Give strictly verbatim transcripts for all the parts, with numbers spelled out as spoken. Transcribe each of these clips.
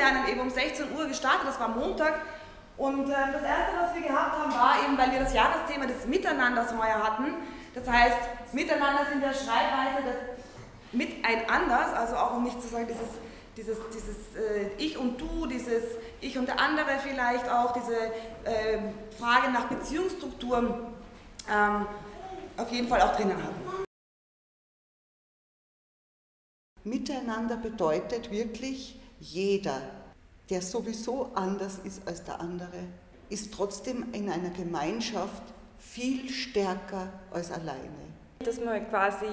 Lernen eben um sechzehn Uhr gestartet, das war Montag. Und äh, das erste, was wir gehabt haben, war eben, weil wir das Jahresthema des Miteinanders heuer hatten. Das heißt, Miteinander sind der Schreibweise des Miteinanders, also auch um nicht zu sagen, dieses, dieses, dieses äh, Ich und Du, dieses Ich und der andere vielleicht auch, diese äh, Frage nach Beziehungsstrukturen ähm, auf jeden Fall auch drinnen hatten. Miteinander bedeutet wirklich, jeder, der sowieso anders ist als der andere, ist trotzdem in einer Gemeinschaft viel stärker als alleine. Dass man quasi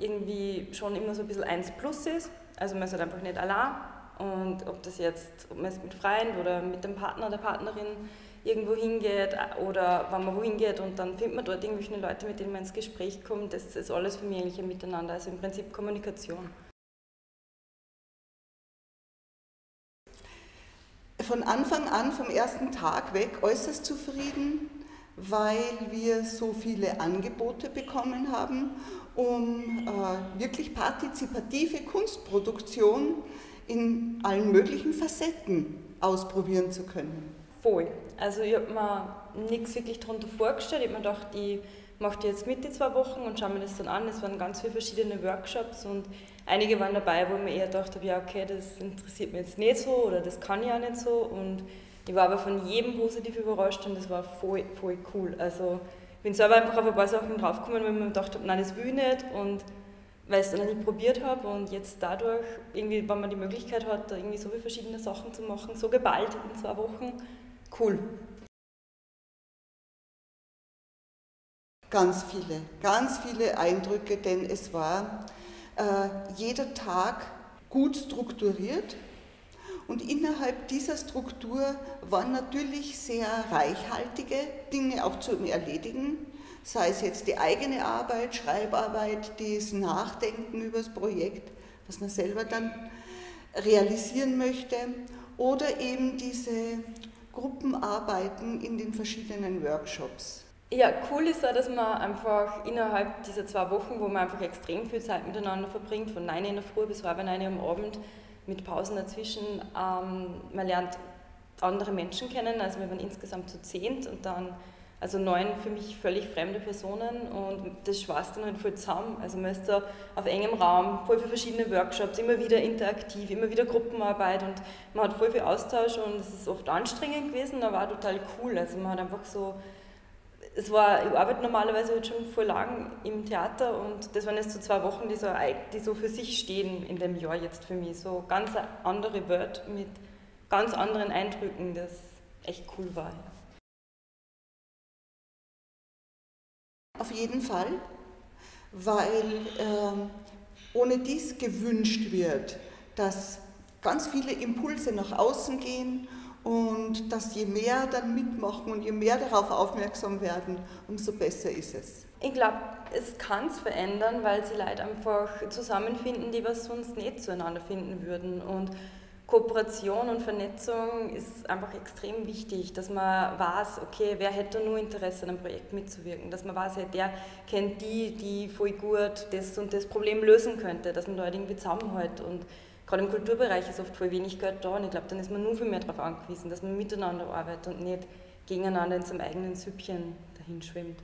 irgendwie schon immer so ein bisschen eins plus ist, also man ist halt einfach nicht allein, und ob das jetzt, ob man es mit Freunden oder mit dem Partner oder Partnerin irgendwo hingeht oder wenn man wohin geht und dann findet man dort irgendwelche Leute, mit denen man ins Gespräch kommt, das ist alles für mich eigentlich ein Miteinander, also im Prinzip Kommunikation. Von Anfang an, vom ersten Tag weg, äußerst zufrieden, weil wir so viele Angebote bekommen haben, um äh, wirklich partizipative Kunstproduktion in allen möglichen Facetten ausprobieren zu können. Voll. Also ich habe mir nichts wirklich darunter vorgestellt. Ich habe mir gedacht, ich mache die jetzt mit die zwei Wochen und schaue mir das dann an. Es waren ganz viele verschiedene Workshops und einige waren dabei, wo ich mir eher gedacht habe, ja okay, das interessiert mich jetzt nicht so oder das kann ich auch nicht so. Und ich war aber von jedem positiv überrascht und das war voll, voll cool. Also ich bin selber einfach auf ein paar Sachen draufgekommen, weil ich mir gedacht habe, nein, das will ich nicht, und weil ich es dann nicht probiert habe, und jetzt dadurch, irgendwie, wenn man die Möglichkeit hat, irgendwie so viele verschiedene Sachen zu machen, so geballt in zwei Wochen, cool. Ganz viele, ganz viele Eindrücke, denn es war äh, jeder Tag gut strukturiert. Und innerhalb dieser Struktur waren natürlich sehr reichhaltige Dinge auch zu erledigen, sei es jetzt die eigene Arbeit, Schreibarbeit, das Nachdenken über das Projekt, was man selber dann realisieren möchte, oder eben diese Gruppenarbeiten in den verschiedenen Workshops. Ja, cool ist auch, dass man einfach innerhalb dieser zwei Wochen, wo man einfach extrem viel Zeit miteinander verbringt, von neun in der Früh bis halb neun am Abend, mit Pausen dazwischen, ähm, man lernt andere Menschen kennen, also wir waren insgesamt zu zehnt und dann, also neun für mich völlig fremde Personen, und das schweißt dann halt voll zusammen, also man ist da auf engem Raum, voll viele verschiedene Workshops, immer wieder interaktiv, immer wieder Gruppenarbeit, und man hat voll viel Austausch und es ist oft anstrengend gewesen, aber auch total cool, also man hat einfach so, es war, ich arbeite normalerweise halt schon voll lang im Theater, und das waren jetzt so zwei Wochen, die so, die so für sich stehen in dem Jahr jetzt für mich. So ganz andere Welt mit ganz anderen Eindrücken, das echt cool war. Auf jeden Fall, weil äh, ohne dies gewünscht wird, dass ganz viele Impulse nach außen gehen. Und dass je mehr dann mitmachen und je mehr darauf aufmerksam werden, umso besser ist es. Ich glaube, es kann es verändern, weil sie Leute einfach zusammenfinden, die was sonst nicht zueinander finden würden. Und Kooperation und Vernetzung ist einfach extrem wichtig, dass man weiß, okay, wer hätte nur Interesse an einem Projekt mitzuwirken, dass man weiß, hey, der kennt die, die voll gut das und das Problem lösen könnte, dass man da halt irgendwie zusammenhält. Und gerade im Kulturbereich ist oft voll wenig Geld da, und ich glaube, dann ist man nur viel mehr darauf angewiesen, dass man miteinander arbeitet und nicht gegeneinander in seinem eigenen Süppchen dahinschwimmt.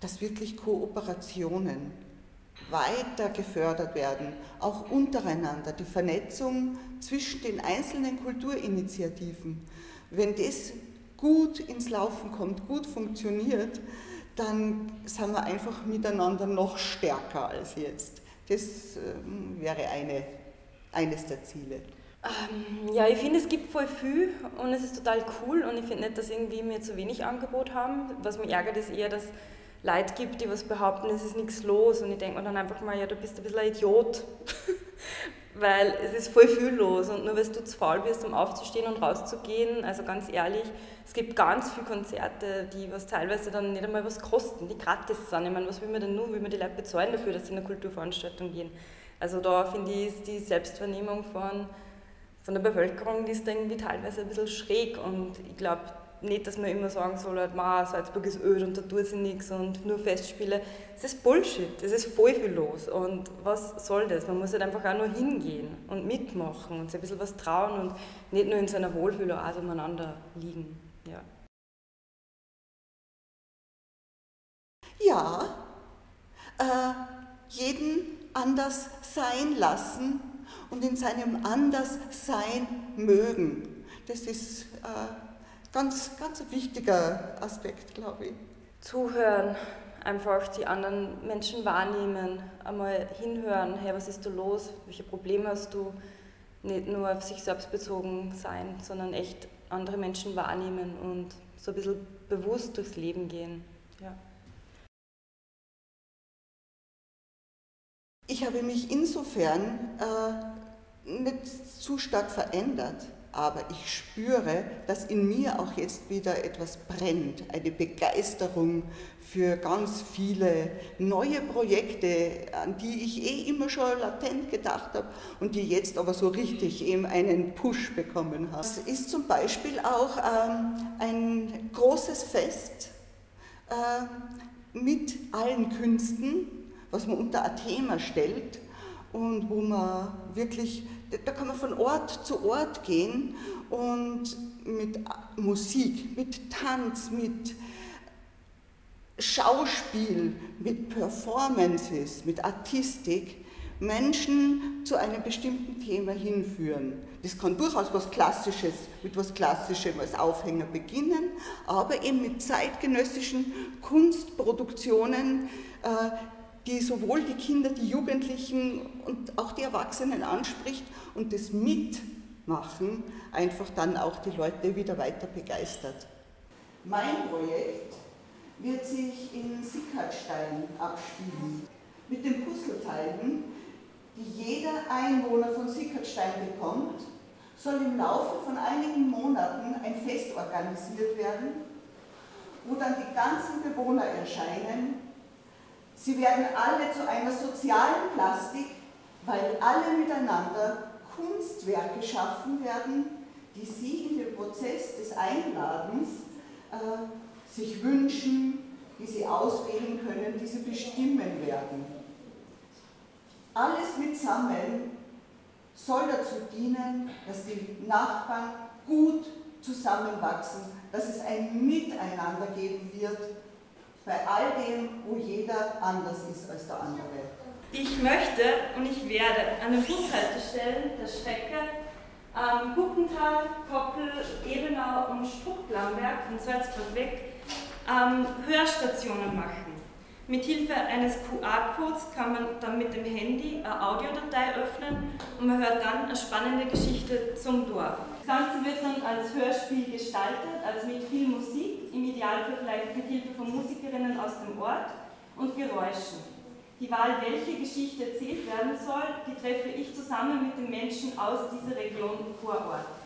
Dass wirklich Kooperationen weiter gefördert werden, auch untereinander, die Vernetzung zwischen den einzelnen Kulturinitiativen. Wenn das gut ins Laufen kommt, gut funktioniert, dann sind wir einfach miteinander noch stärker als jetzt. Das wäre eine, eines der Ziele. Ähm, ja, ich finde, es gibt voll viel und es ist total cool, und ich finde nicht, dass irgendwie wir zu wenig Angebot haben. Was mich ärgert, ist eher, dass es Leute gibt, die was behaupten, es ist nichts los, und ich denke mir dann einfach mal, ja, du bist ein bisschen ein Idiot, weil es ist voll viel los, und nur weil du zu faul bist, um aufzustehen und rauszugehen, also ganz ehrlich, es gibt ganz viele Konzerte, die was teilweise dann nicht einmal was kosten, die gratis sind. Ich meine, was will man denn nur, will man die Leute bezahlen dafür, dass sie in eine Kulturveranstaltung gehen? Also da finde ich, ist die Selbstvernehmung von, von der Bevölkerung, die ist irgendwie teilweise ein bisschen schräg, und ich glaube, nicht, dass man immer sagen soll, halt, man, Salzburg ist öd und da tut sie nichts und nur Festspiele. Das ist Bullshit, das ist voll viel los und was soll das? Man muss halt einfach auch nur hingehen und mitmachen und sich ein bisschen was trauen und nicht nur in so einer Wohlfühloase umeinander liegen. Ja. Ja, äh, jeden anders sein lassen und in seinem Anderssein mögen. Das ist äh, ganz, ganz ein wichtiger Aspekt, glaube ich. Zuhören, einfach die anderen Menschen wahrnehmen, einmal hinhören, hey, was ist da los, welche Probleme hast du? Nicht nur auf sich selbst bezogen sein, sondern echt andere Menschen wahrnehmen und so ein bisschen bewusst durchs Leben gehen. Ja. Ich habe mich insofern äh, nicht zu stark verändert, aber ich spüre, dass in mir auch jetzt wieder etwas brennt, eine Begeisterung für ganz viele neue Projekte, an die ich eh immer schon latent gedacht habe und die jetzt aber so richtig eben einen Push bekommen haben. Es ist zum Beispiel auch ähm, ein großes Fest äh, mit allen Künsten, was man unter ein Thema stellt und wo man wirklich, da kann man von Ort zu Ort gehen und mit Musik, mit Tanz, mit Schauspiel, mit Performances, mit Artistik Menschen zu einem bestimmten Thema hinführen. Das kann durchaus was Klassisches, mit was Klassischem als Aufhänger beginnen, aber eben mit zeitgenössischen Kunstproduktionen, äh, die sowohl die Kinder, die Jugendlichen und auch die Erwachsenen anspricht und das Mitmachen einfach dann auch die Leute wieder weiter begeistert. Mein Projekt wird sich in Sickhartstein abspielen. Mit den Puzzleteilen, die jeder Einwohner von Sickhartstein bekommt, soll im Laufe von einigen Monaten ein Fest organisiert werden, wo dann die ganzen Bewohner erscheinen. Sie werden alle zu einer sozialen Plastik, weil alle miteinander Kunstwerke schaffen werden, die sie in dem Prozess des Einladens äh, sich wünschen, die sie auswählen können, die sie bestimmen werden. Alles mitsammeln soll dazu dienen, dass die Nachbarn gut zusammenwachsen, dass es ein Miteinander geben wird, bei all dem, wo jeder anders ist als der andere. Ich möchte und ich werde an den Bushaltestellen der Strecke ähm, Guckental, Koppel, Ebenau und Struck-Lamberg von Salzburg weg ähm, Hörstationen machen. Mit Hilfe eines Q R-Codes kann man dann mit dem Handy eine Audiodatei öffnen und man hört dann eine spannende Geschichte zum Dorf. Das Ganze wird dann als Hörspiel gestaltet, also mit viel Musik, im Idealfall vielleicht mit Hilfe von Musikerinnen aus dem Ort und Geräuschen. Die Wahl, welche Geschichte erzählt werden soll, die treffe ich zusammen mit den Menschen aus dieser Region vor Ort.